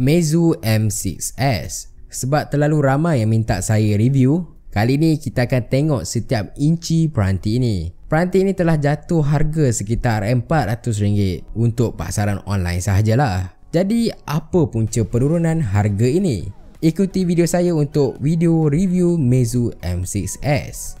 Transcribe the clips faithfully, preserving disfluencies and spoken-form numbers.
Meizu M six S. Sebab terlalu ramai yang minta saya review, kali ni kita akan tengok setiap inci peranti ini. Peranti ini telah jatuh harga sekitar empat ratus ringgit untuk pasaran online sahajalah. Jadi apa punca penurunan harga ini? Ikuti video saya untuk video review Meizu M six S.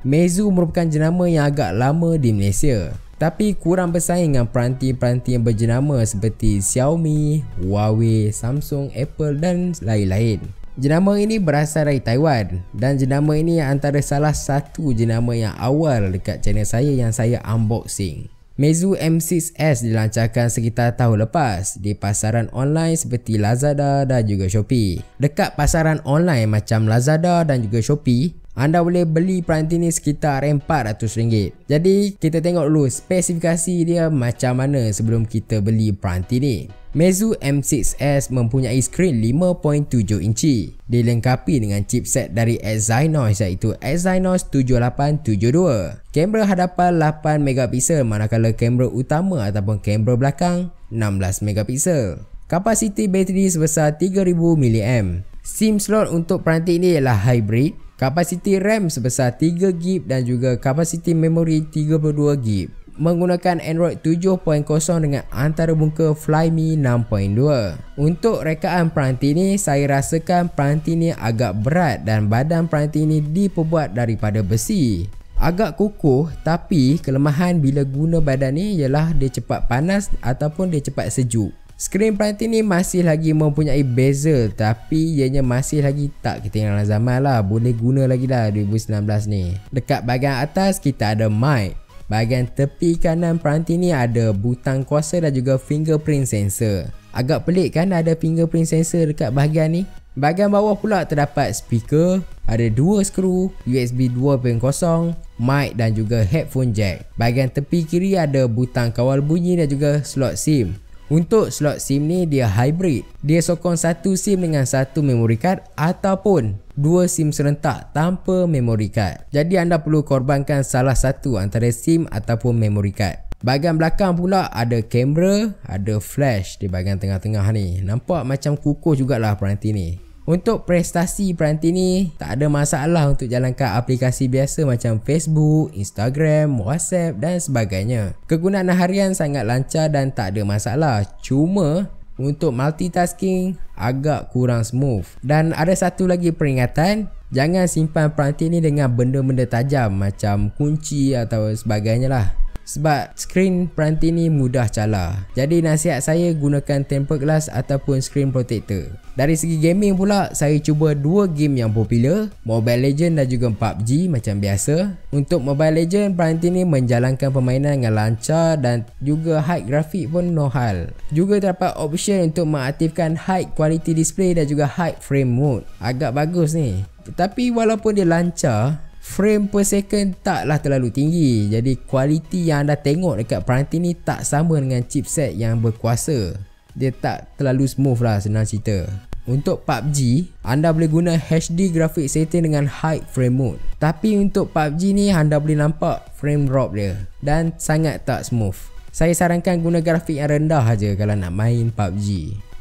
Meizu merupakan jenama yang agak lama di Malaysia, tapi kurang bersaing dengan peranti-peranti yang berjenama seperti Xiaomi, Huawei, Samsung, Apple dan lain-lain. Jenama ini berasal dari Taiwan dan jenama ini antara salah satu jenama yang awal dekat channel saya yang saya unboxing. Meizu M six S dilancarkan sekitar tahun lepas di pasaran online seperti Lazada dan juga Shopee. Dekat pasaran online macam Lazada dan juga Shopee, anda boleh beli peranti ni sekitar empat ratus ringgit. Jadi kita tengok dulu spesifikasi dia macam mana sebelum kita beli peranti ni. Meizu M six S mempunyai skrin lima titik tujuh inci. Dilengkapi dengan chipset dari Exynos iaitu Exynos tujuh lapan tujuh dua. Kamera hadapan lapan megapiksel manakala kamera utama ataupun kamera belakang enam belas megapiksel. Kapasiti bateri sebesar tiga ribu miliampere-hour. SIM slot untuk peranti ini ialah hybrid. Kapasiti RAM sebesar tiga gigabyte dan juga kapasiti memori tiga puluh dua gigabyte. Menggunakan Android tujuh titik kosong dengan antarabungka Flyme enam titik dua. Untuk rekaan peranti ini, saya rasakan peranti ini agak berat dan badan peranti ini diperbuat daripada besi. Agak kukuh, tapi kelemahan bila guna badan ni ialah dia cepat panas ataupun dia cepat sejuk. Skrin peranti ni masih lagi mempunyai bezel, tapi ianya masih lagi tak ketinggalan zaman lah. Boleh guna lagi lah dua ribu sembilan belas ni. Dekat bahagian atas kita ada mic. Bahagian tepi kanan peranti ni ada butang kuasa dan juga fingerprint sensor. Agak pelik kan ada fingerprint sensor dekat bahagian ni. Bahagian bawah pula terdapat speaker, ada dua skru, U S B dua titik kosong, mic dan juga headphone jack. Bahagian tepi kiri ada butang kawal bunyi dan juga slot SIM. Untuk slot SIM ni dia hybrid. Dia sokong satu SIM dengan satu memory card ataupun dua SIM serentak tanpa memory card. Jadi anda perlu korbankan salah satu antara SIM ataupun memory card. Bahagian belakang pula ada kamera, ada flash di bahagian tengah-tengah ni. Nampak macam kukuh jugalah peranti ni. Untuk prestasi peranti ni tak ada masalah untuk jalankan aplikasi biasa macam Facebook, Instagram, WhatsApp dan sebagainya. Kegunaan harian sangat lancar dan tak ada masalah. Cuma untuk multitasking agak kurang smooth. Dan ada satu lagi peringatan, jangan simpan peranti ni dengan benda-benda tajam macam kunci atau sebagainya lah. Sebab skrin peranti ni mudah calar. Jadi nasihat saya gunakan tempered glass ataupun screen protector. Dari segi gaming pula, saya cuba dua game yang popular, Mobile Legends dan juga P U B G macam biasa. Untuk Mobile Legends, peranti ni menjalankan permainan dengan lancar dan juga high grafik pun no hal. Juga terdapat option untuk mengaktifkan high quality display dan juga high frame mode. Agak bagus ni. Tapi walaupun dia lancar, frame per second taklah terlalu tinggi. Jadi kualiti yang anda tengok dekat peranti ni tak sama dengan chipset yang berkuasa. Dia tak terlalu smooth lah senang cerita. Untuk P U B G, anda boleh guna H D graphic setting dengan high frame mode. Tapi untuk P U B G ni anda boleh nampak frame drop dia dan sangat tak smooth. Saya sarankan guna grafik yang rendah aja kalau nak main P U B G.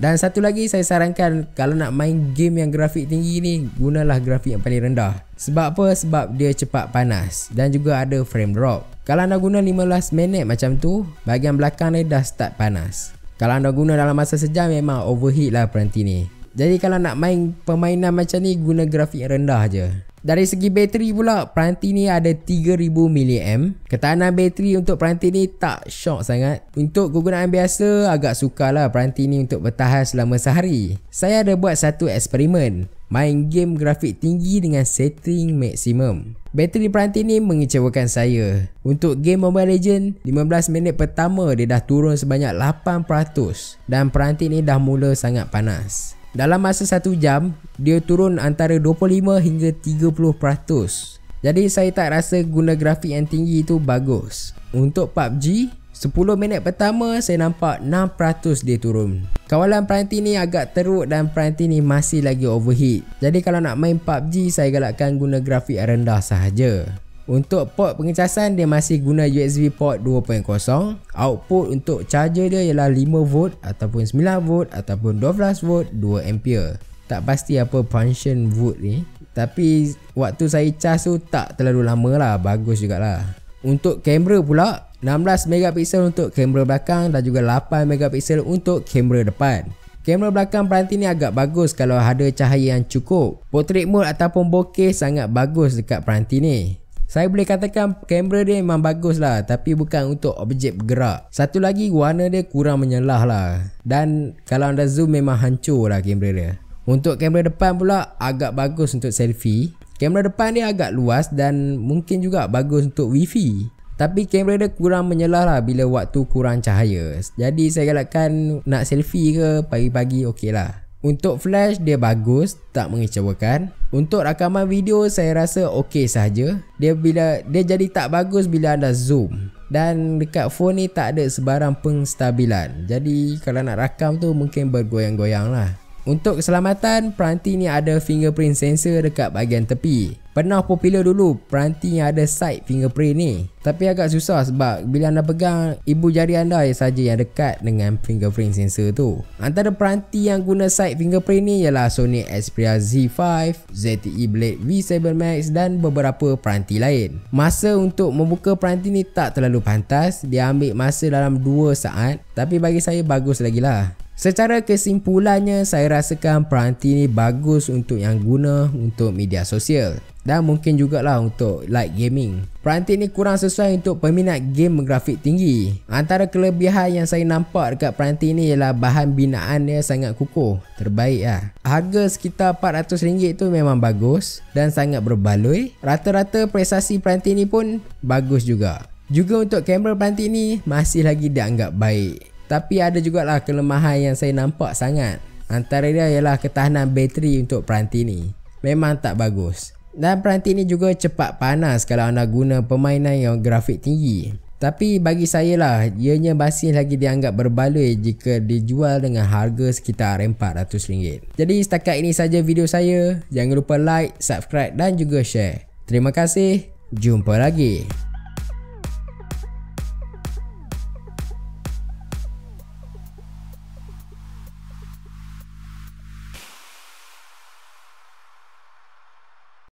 Dan satu lagi saya sarankan kalau nak main game yang grafik tinggi ni, gunalah grafik yang paling rendah. Sebab apa? Sebab dia cepat panas dan juga ada frame drop. Kalau anda guna lima belas minit macam tu, bahagian belakang ni dah start panas. Kalau anda guna dalam masa sejam, memang overheat lah peranti ni. Jadi kalau nak main permainan macam ni, guna grafik yang rendah aja. Dari segi bateri pula, peranti ni ada tiga ribu miliampere-hour. Ketahanan bateri untuk peranti ni tak syok sangat. Untuk kegunaan biasa, agak sukarlah peranti ni untuk bertahan selama sehari. Saya ada buat satu eksperimen, main game grafik tinggi dengan setting maksimum. Bateri peranti ni mengecewakan saya. Untuk game Mobile Legends, lima belas minit pertama dia dah turun sebanyak lapan peratus dan peranti ni dah mula sangat panas. Dalam masa satu jam, dia turun antara dua puluh lima hingga tiga puluh peratus. Jadi saya tak rasa guna grafik yang tinggi tu bagus. Untuk P U B G, sepuluh minit pertama saya nampak enam peratus dia turun. Kawalan peranti ni agak teruk dan peranti ni masih lagi overheat. Jadi kalau nak main P U B G, saya galakkan guna grafik rendah sahaja. Untuk port pengecasan, dia masih guna U S B port dua titik kosong. Output untuk charger dia ialah lima volt ataupun sembilan volt ataupun dua belas volt dua ampere. Tak pasti apa function volt ni, tapi waktu saya cas tu tak terlalu lama lah, bagus jugalah. Untuk kamera pula, enam belas megapiksel untuk kamera belakang dan juga lapan megapiksel untuk kamera depan. Kamera belakang peranti ni agak bagus kalau ada cahaya yang cukup. Portrait mode ataupun bokeh sangat bagus dekat peranti ni. Saya boleh katakan kamera dia memang bagus lah, tapi bukan untuk objek bergerak. Satu lagi, warna dia kurang menyelah lah, dan kalau anda zoom memang hancur lah kamera dia. Untuk kamera depan pula agak bagus untuk selfie. Kamera depan dia agak luas dan mungkin juga bagus untuk wifi, tapi kamera dia kurang menyelah lah bila waktu kurang cahaya. Jadi saya galakkan nak selfie ke pagi-pagi okey lah. Untuk flash dia bagus, tak mengecewakan. Untuk rakaman video saya rasa okey sahaja. Dia bila dia jadi tak bagus bila anda zoom. Dan dekat phone ni tak ada sebarang pengstabilan. Jadi kalau nak rakam tu mungkin bergoyang-goyang lah. Untuk keselamatan, peranti ni ada fingerprint sensor dekat bahagian tepi. Pernah popular dulu peranti yang ada side fingerprint ni, tapi agak susah sebab bila anda pegang, ibu jari anda saja yang dekat dengan fingerprint sensor tu. Antara peranti yang guna side fingerprint ni ialah Sony Xperia Z five, Z T E Blade V seven Max dan beberapa peranti lain. Masa untuk membuka peranti ni tak terlalu pantas. Dia ambil masa dalam dua saat, tapi bagi saya bagus lagi lah. Secara kesimpulannya, saya rasakan peranti ni bagus untuk yang guna untuk media sosial dan mungkin jugalah untuk light gaming. Peranti ni kurang sesuai untuk peminat game grafik tinggi. Antara kelebihan yang saya nampak dekat peranti ni ialah bahan binaan dia sangat kukuh, terbaik lah. Harga sekitar empat ratus ringgit tu memang bagus dan sangat berbaloi. Rata-rata prestasi peranti ni pun bagus juga. Juga untuk kamera peranti ni masih lagi dianggap baik. Tapi ada jugalah kelemahan yang saya nampak sangat. Antara dia ialah ketahanan bateri untuk peranti ni memang tak bagus. Dan peranti ni juga cepat panas kalau anda guna permainan yang grafik tinggi. Tapi bagi saya lah, ianya masih lagi dianggap berbaloi jika dijual dengan harga sekitar empat ratus ringgit. Jadi setakat ini saja video saya. Jangan lupa like, subscribe dan juga share. Terima kasih. Jumpa lagi.